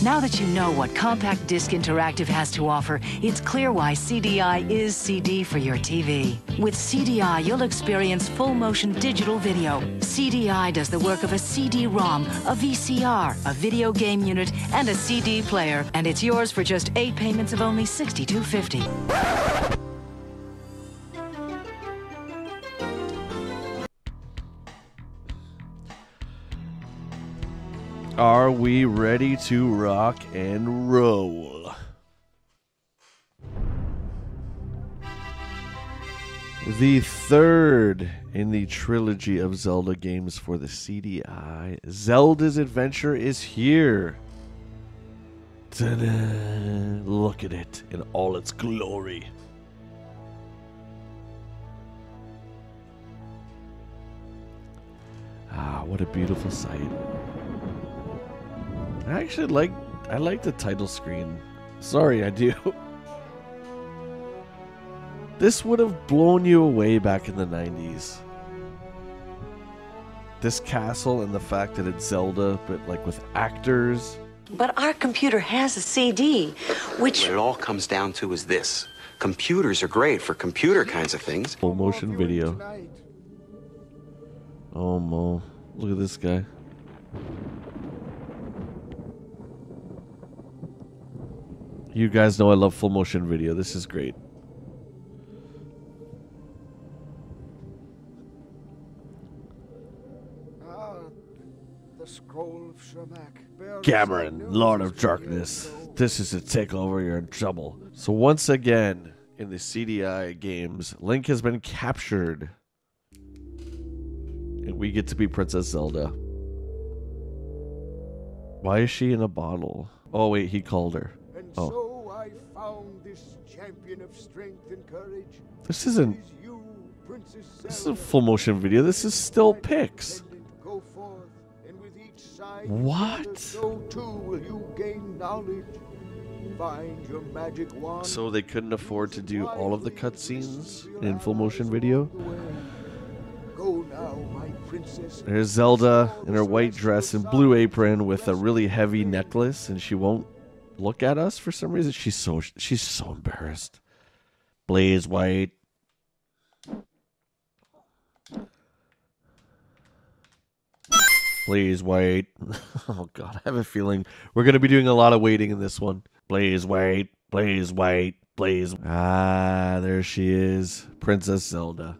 Now that you know what Compact Disc Interactive has to offer, it's clear why CDI is CD for your TV. With CDI, you'll experience full-motion digital video. CDI does the work of a CD-ROM, a VCR, a video game unit, and a CD player. And it's yours for just 8 payments of only $62.50. Are we ready to rock and roll? The third in the trilogy of Zelda games for the CDI, Zelda's Adventure, is here. Ta-da! Look at it in all its glory. Ah, what a beautiful sight. I actually like the title screen. Sorry, I do. This would have blown you away back in the 90s. This castle and the fact that it's Zelda, but like with actors. But our computer has a CD, which... What it all comes down to is this. Computers are great for computer kinds of things. Full motion video. Oh, Mo. Look at this guy. You guys know I love full motion video. This is great. The scroll of Shermac. Cameron, Lord of Darkness. This is a takeover. You're in trouble. So once again, in the CDI games, Link has been captured. And we get to be Princess Zelda. Why is she in a bottle? Oh, wait, he called her. And oh. Found this champion of strength and courage. This isn't you, Princess Zelda. This is a full motion video. This is still pics. Go forth, and with each side, what? So too will you gain knowledge. Find your magic wand. So they couldn't afford to do all of the cutscenes in full motion video. Go now, my princess. There's Zelda in her white dress and blue apron with a really heavy necklace, and she won't look at us for some reason. She's so embarrassed. Blaze White. Blaze White. Oh God, I have a feeling we're gonna be doing a lot of waiting in this one. Blaze White. Blaze White. Blaze. Ah, there she is, Princess Zelda.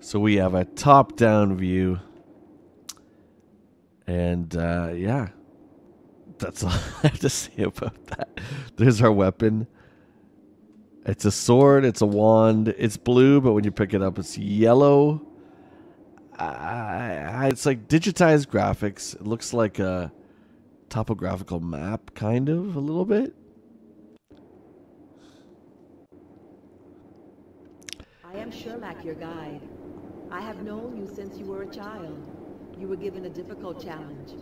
So we have a top-down view, and yeah. That's all I have to say about that. There's our weapon. It's a sword. It's a wand. It's blue, but when you pick it up, it's yellow. It's like digitized graphics. It looks like a topographical map, kind of, a little bit. I am Shermac, your guide. I have known you since you were a child. You were given a difficult challenge.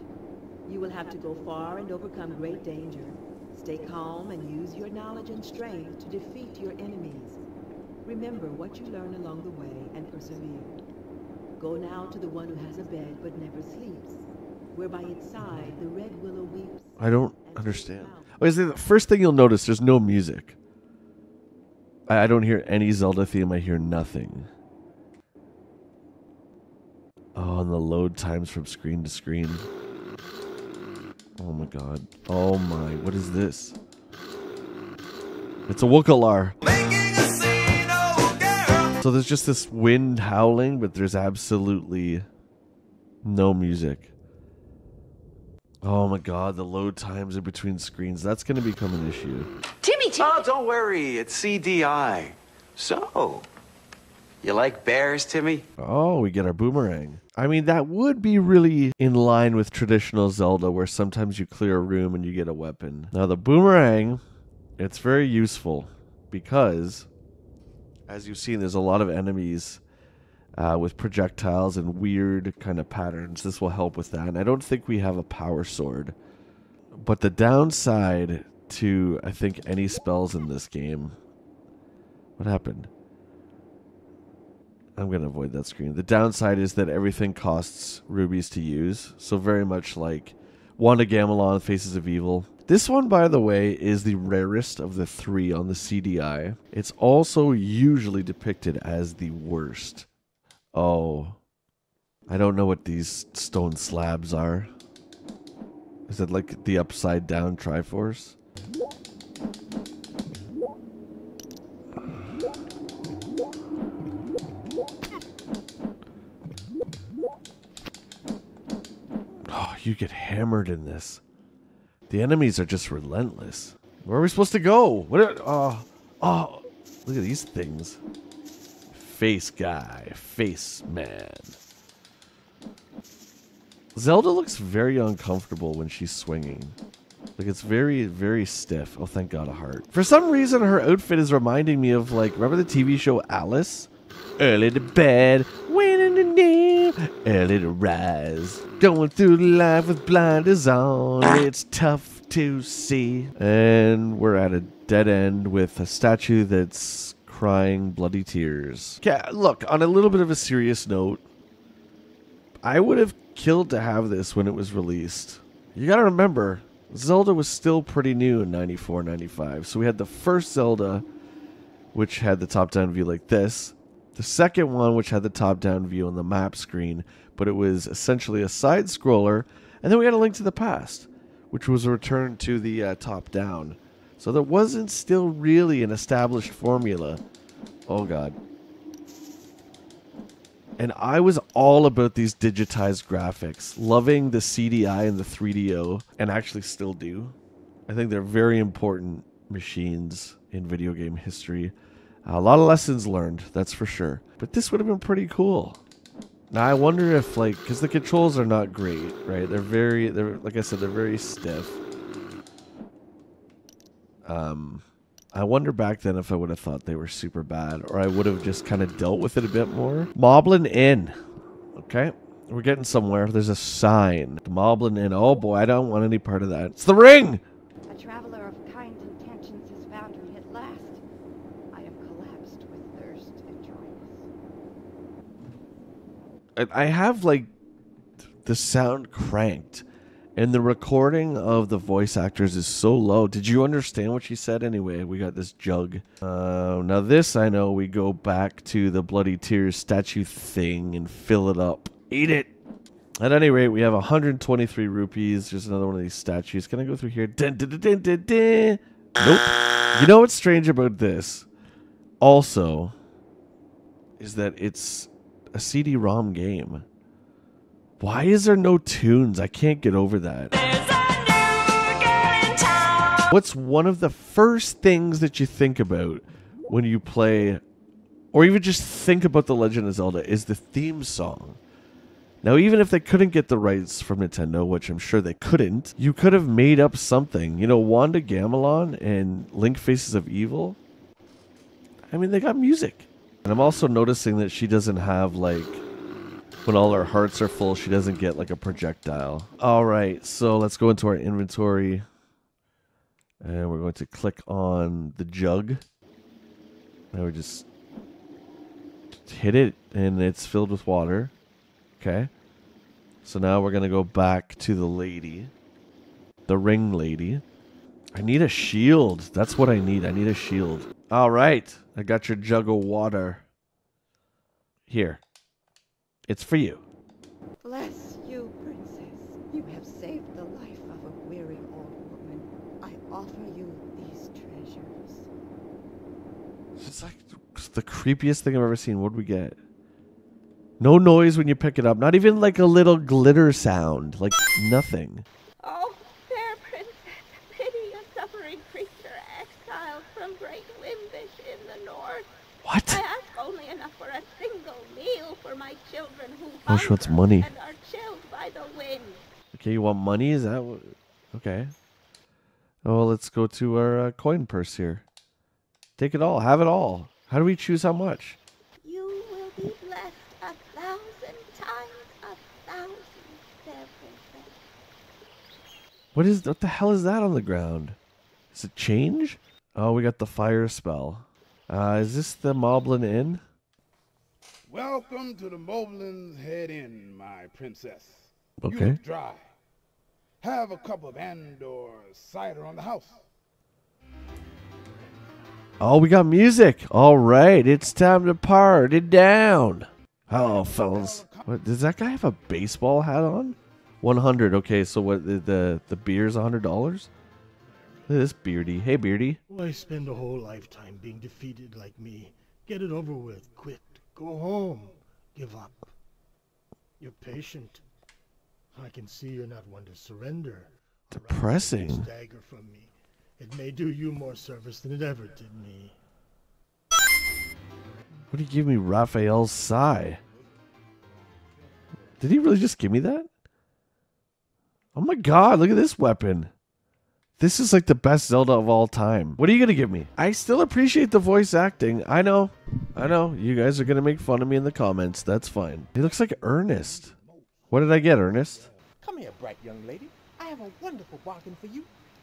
You will have to go far and overcome great danger. Stay calm and use your knowledge and strength to defeat your enemies. Remember what you learn along the way and persevere. Go now to the one who has a bed but never sleeps, where by its side the red willow weeps. I don't understand. Oh, is it the first thing you'll notice? There's no music. I don't hear any Zelda theme. I hear nothing. Oh, and the load times from screen to screen. Oh my God. Oh my, what is this? It's a Wookalar. So there's just this wind howling, but there's absolutely no music. Oh my God, the load times in between screens. That's going to become an issue. Timmy! Oh, don't worry. It's CDI. So, you like bears, Timmy? Oh, we get our boomerang. I mean, that would be really in line with traditional Zelda, where sometimes you clear a room and you get a weapon. Now, the boomerang, it's very useful because, as you've seen, there's a lot of enemies with projectiles and weird kind of patterns. This will help with that. And I don't think we have a power sword. But the downside to, I think, any spells in this game... What happened? I'm going to avoid that screen. The downside is that everything costs rubies to use. So very much like Wand of Gamelon, Faces of Evil. This one, by the way, is the rarest of the three on the CDI. It's also usually depicted as the worst. Oh, I don't know what these stone slabs are. Is it like the upside down Triforce? Oh, you get hammered in this. The enemies are just relentless. Where are we supposed to go? What are, oh, look at these things. Face guy, face man. Zelda looks very uncomfortable when she's swinging. Like, it's very, very stiff. Oh, thank God, a heart. For some reason, her outfit is reminding me of, like, remember the TV show Alice? Early to bed, waiting to nap, early to rise. Going through life with blinders on, it's tough to see. And we're at a dead end with a statue that's crying bloody tears. Okay, look, on a little bit of a serious note, I would have killed to have this when it was released. You gotta remember, Zelda was still pretty new in 94, 95. So we had the first Zelda, which had the top-down view like this. The second one, which had the top-down view on the map screen, but it was essentially a side-scroller. And then we had A Link to the Past, which was a return to the top-down. So there wasn't still really an established formula. Oh, God. And I was all about these digitized graphics, loving the CDI and the 3DO, and actually still do. I think they're very important machines in video game history. A lot of lessons learned, that's for sure. But this would have been pretty cool. Now I wonder if, like, because the controls are not great, right? They're like I said, they're very stiff. I wonder back then if I would have thought they were super bad, or I would have just kind of dealt with it a bit more. Moblin Inn. Okay. We're getting somewhere. There's a sign. The Moblin Inn. Oh boy, I don't want any part of that. It's the ring! A traveler of kind intentions has found me at last. I am collapsed with thirst and dryness. I have, like, the sound cranked. And the recording of the voice actors is so low. Did you understand what she said? Anyway, we got this jug. Now this, I know, we go back to the bloody tears statue thing and fill it up. Eat it! At any rate, we have 123 rupees. There's another one of these statues. Can I go through here? Dun, dun, dun, dun, dun, dun. Nope. You know what's strange about this? Also, is that it's a CD-ROM game. Why is there no tunes? I can't get over that. There's a new game. What's one of the first things that you think about when you play, or even just think about The Legend of Zelda, is the theme song. Now, even if they couldn't get the rights from Nintendo, which I'm sure they couldn't, you could have made up something. You know, Wand of Gamelon and Link Faces of Evil. I mean, they got music. And I'm also noticing that she doesn't have, like, when all her hearts are full, she doesn't get, like, a projectile. All right, so let's go into our inventory. And we're going to click on the jug. Now we just hit it, and it's filled with water. Okay. So now we're going to go back to the lady. The ring lady. I need a shield. That's what I need. I need a shield. All right. I got your jug of water. Here. It's for you. Bless you, princess. You have saved the life of a weary old woman. I offer you these treasures. It's like the creepiest thing I've ever seen. What did we get? No noise when you pick it up. Not even like a little glitter sound. Like nothing. Oh, fair princess, pity a suffering creature exiled from Great Wimbish in the north. What? I ask only enough for a single meal for my children who hunger wants money and are chilled by the wind. Okay, you want money? Is that what? Okay. Oh, well, let's go to our coin purse here. Take it all. Have it all. How do we choose how much? You will be blessed 1,000 times 1,000, fair princess. What the hell is that on the ground? Is it change? Oh, we got the fire spell. Is this the Moblin Inn? Welcome to the Moblin's Head Inn, my princess. Okay. You look dry. Have a cup of Andor cider on the house. Oh, we got music. All right, it's time to party down. Hello, fellas. What, does that guy have a baseball hat on? 100. Okay, so what? The beer's $100. Look at this beardy. Hey, beardy. Why spend a whole lifetime being defeated like me? Get it over with. Quit. Go home. Give up. You're patient. I can see you're not one to surrender. Depressing. Stagger from me. It may do you more service than it ever did me. What did he give me? Raphael's sigh. Did he really just give me that? Oh my god, look at this weapon. This is like the best Zelda of all time. What are you going to give me? I still appreciate the voice acting. I know. You guys are going to make fun of me in the comments. That's fine. He looks like Ernest. What did I get, Ernest? Come here, bright young lady. I have a wonderful bargain for you.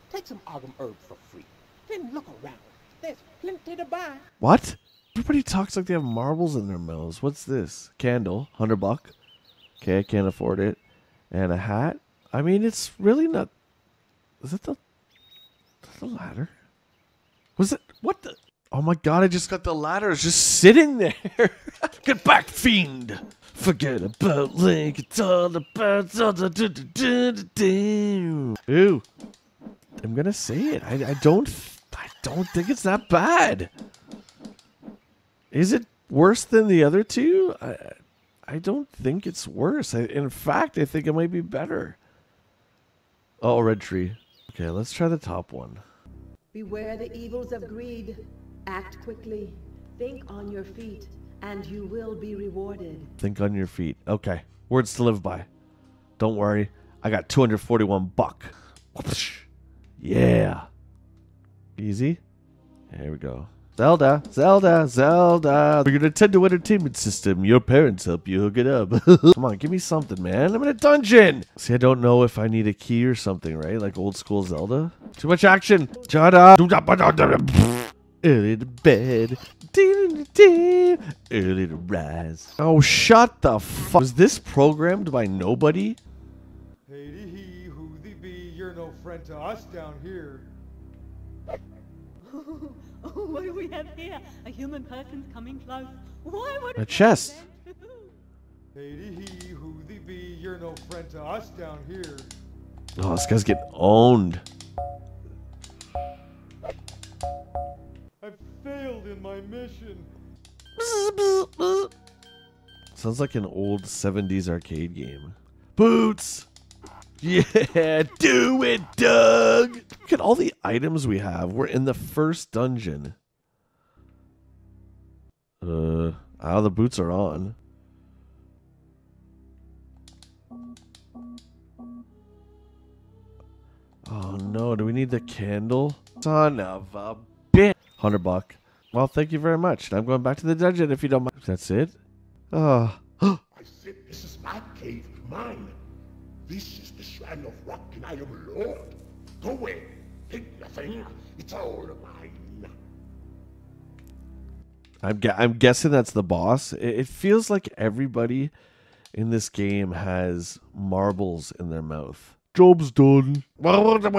Take some Argum herb for free. Then look around. There's plenty to buy. What? Everybody talks like they have marbles in their mouths. What's this? Candle. $100. Okay, I can't afford it. And a hat. I mean, it's really not... Is that the ladder? Was it... What the... Oh my god, I just got the ladder. It's just sitting there. Get back, fiend! Forget about Link. It's all about... Ooh. I'm gonna say it. I don't think it's that bad. Is it worse than the other two? I don't think it's worse. In fact, I think it might be better. Oh, red tree. Okay, let's try the top one. Beware the evils of greed. Act quickly. Think on your feet, and you will be rewarded. Think on your feet. Okay, words to live by. Don't worry, I got $241. Whoosh. Yeah. Easy. Here we go. Zelda, Zelda, Zelda. Your Nintendo Entertainment System. Your parents help you hook it up. Come on, give me something, man. I'm in a dungeon. See, I don't know if I need a key or something, right? Like old school Zelda. Too much action. Shut up. Early to bed. Early to rise. Oh, shut the fuck. Was this programmed by nobody? No friend to us down here. Oh, what do we have here? A human person's coming close. Why would a chest? Lady, he who thee be, you're no friend to us down here. Oh, this guy's getting owned. I've failed in my mission. Sounds like an old 70s arcade game. Boots. Yeah, do it, Doug! Look at all the items we have. We're in the first dungeon. Oh, the boots are on. Oh no, do we need the candle? Son of a bitch! $100. Well, thank you very much. I'm going back to the dungeon if you don't mind. That's it? Oh. I said, this is my cave, mine. This is the shrine of rock and I am Lord. Go away. Think nothing. It's all mine. I'm guessing that's the boss. It feels like everybody in this game has marbles in their mouth. Job's done. You've been taking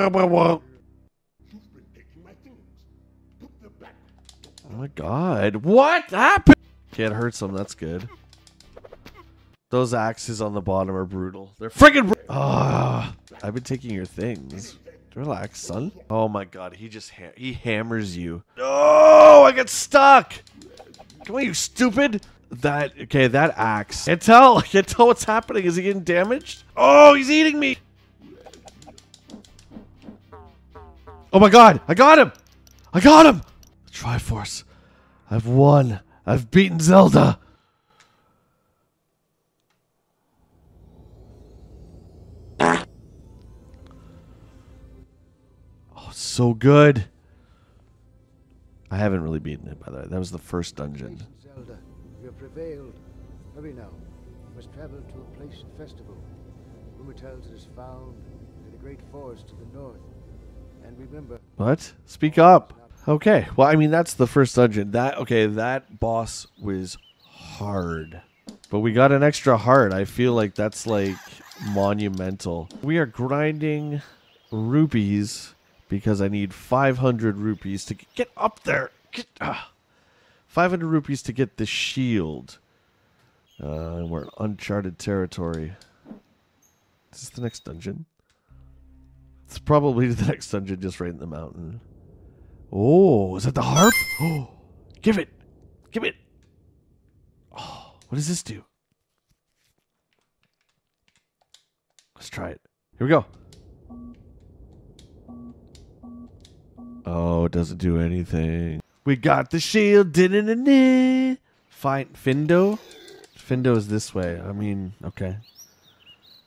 my things. Put them back. Oh my god. What happened? Can't hurt some. That's good. Those axes on the bottom are brutal. They're friggin' I've been taking your things. Relax, son. Oh my god, he just he hammers you. No, I got stuck. Come on, you stupid. That axe. I can't tell what's happening. Is he getting damaged? Oh, he's eating me. Oh my god, I got him. Triforce. I've won. I've beaten Zelda. So good. I haven't really beaten it, by the way. That was the first dungeon. Zelda, you have prevailed. Hurry now. You must travel to a place and festival. Rumor tells it is found in the great forest to the north. And remember. What? Speak up. Okay. Well, I mean, that's the first dungeon. That boss was hard. But we got an extra heart. I feel like that's like monumental. We are grinding rupees because I need 500 rupees to get up there. 500 rupees to get the shield. And we're in uncharted territory. Is this the next dungeon? It's probably the next dungeon, just right in the mountain. Oh, is that the harp? Oh, give it. Give it. Oh, what does this do? Let's try it. Here we go. Oh, it doesn't do anything. We got the shield. Find Findo. Findo is this way. I mean, okay.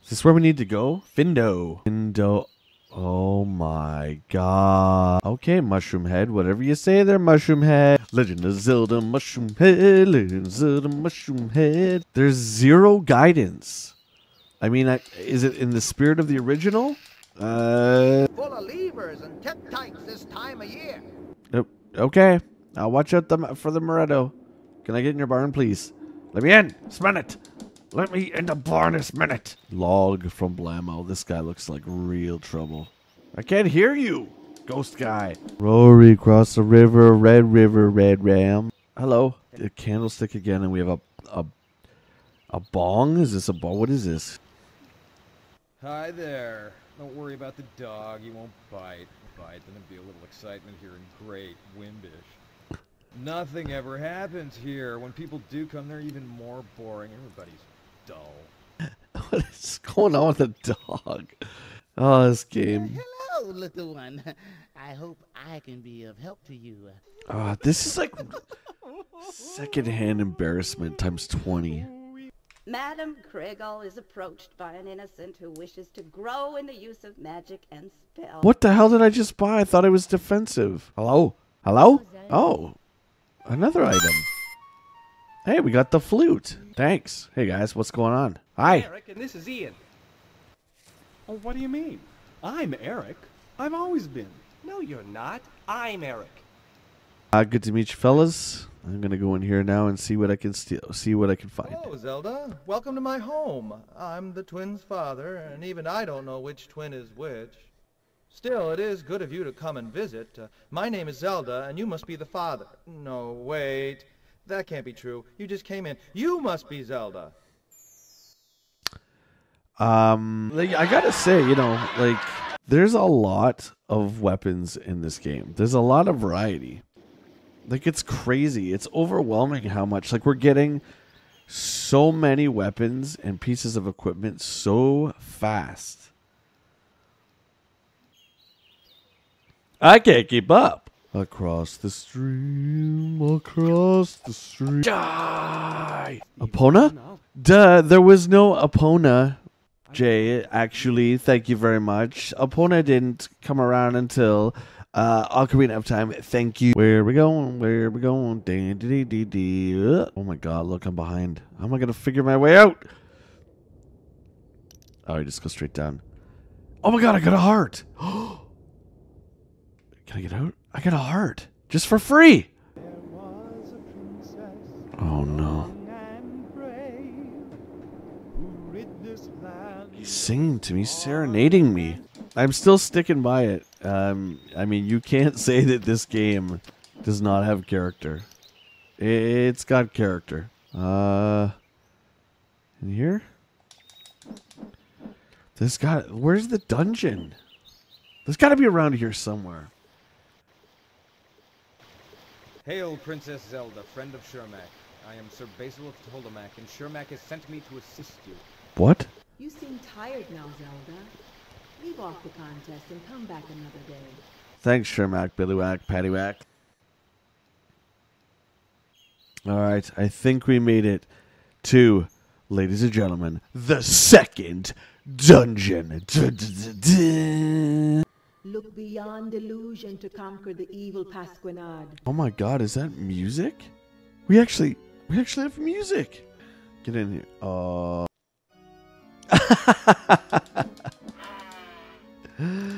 Is this where we need to go? Findo. Findo. Oh my god. Okay, mushroom head. Whatever you say there, mushroom head. Legend of Zelda mushroom head. Legend of Zelda mushroom head. There's zero guidance. I mean, is it in the spirit of the original? Full of levers and tip-tights this time of year. Okay. I'll watch out for the Moretto. Can I get in your barn, please? Let me in. This minute. Let me in the barn this minute. Log from Blamo. This guy looks like real trouble. I can't hear you, ghost guy. Rory, cross the river, red ram. Hello. The candlestick again, and we have a bong? Is this a bong? What is this? Hi there. Don't worry about the dog. He won't bite. There'll be a little excitement here in Great Wimbish. Nothing ever happens here. When people do come, they're even more boring. Everybody's dull. What is going on with the dog? Oh, this game. Hello, little one. I hope I can be of help to you. This is like secondhand embarrassment times 20. Madam Craggle is approached by an innocent who wishes to grow in the use of magic and spells. What the hell did I just buy? I thought it was defensive. Hello? Hello? Oh. Another item. Hey, we got the flute. Thanks. Hey guys, what's going on? Hi. Eric, and this is Ian. Oh, what do you mean? I'm Eric. I've always been. No, you're not. I'm Eric. Good to meet you, fellas. I'm gonna go in here now and see what I can steal. See what I can find. Hello, Zelda. Welcome to my home. I'm the twins' father, and even I don't know which twin is which. Still, it is good of you to come and visit. My name is Zelda, and you must be the father. No, wait. That can't be true. You just came in. You must be Zelda. I gotta say, you know, like, there's a lot of weapons in this game. There's a lot of variety. Like, it's crazy. It's overwhelming how much. Like, we're getting so many weapons and pieces of equipment so fast. I can't keep up. Across the stream, across the stream. Die! Epona? Duh, there was no Epona, Jay, actually. Thank you very much. Epona didn't come around until Ocarina of Time. Thank you. Where we going? Where we going? Oh my god, look, I'm behind. How am I going to figure my way out? Oh, I just go straight down. Oh my god, I got a heart. Oh! Can I get out? I got a heart. Just for free. Oh, no. He's singing to me, serenading me. I'm still sticking by it. I mean, you can't say that this game does not have character. It's got character. In here? This guy, where's the dungeon? There's got to be around here somewhere. Hail, Princess Zelda, friend of Shermac. I am Sir Basil of Tolamac, and Shermac has sent me to assist you. What? You seem tired now, Zelda. Leave off the contest and come back another day. Thanks, Shermac, Billywack, Paddywack. Alright, I think we made it to, ladies and gentlemen, the second dungeon. Look beyond illusion to conquer the evil pasquinade. Oh my god, is that music? We actually have music. Get in here.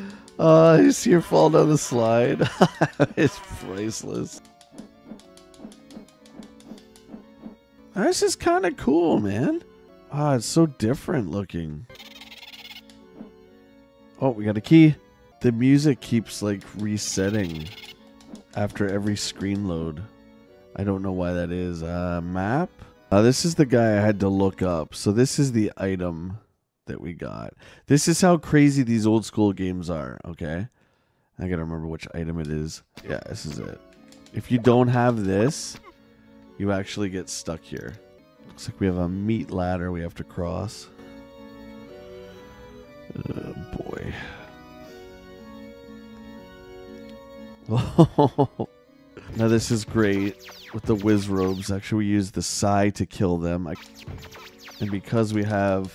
You see her fall down the slide. It's priceless. This is kind of cool, man. It's so different looking. Oh, we got a key. The music keeps like resetting after every screen load. I don't know why that is. Map? This is the guy I had to look up. So this is the item that we got. This is how crazy these old school games are, okay? I gotta remember which item it is. Yeah, this is it. If you don't have this, you actually get stuck here. Looks like we have a meat ladder we have to cross. Oh boy. Now this is great with the whiz robes. Actually, we use the sigh to kill them. And because we have...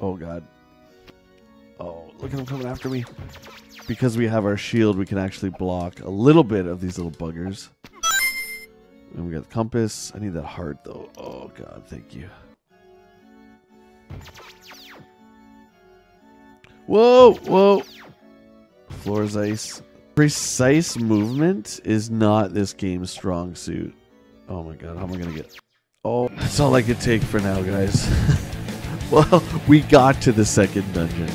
Oh god. Oh, look at them coming after me. Because we have our shield, we can actually block a little bit of these little buggers. And we got the compass. I need that heart though. Oh god, thank you. Whoa, whoa. Floor's ice. Precise movement is not this game's strong suit. Oh my god, how am I gonna get... Oh, that's all I could take for now, guys. Well, we got to the second dungeon.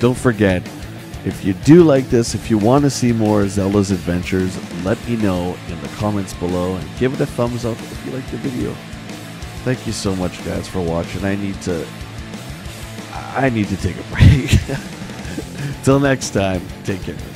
Don't forget, if you do like this, if you want to see more Zelda's Adventures, let me know in the comments below and give it a thumbs up if you like the video. Thank you so much, guys, for watching. I need to take a break. Till next time, take care.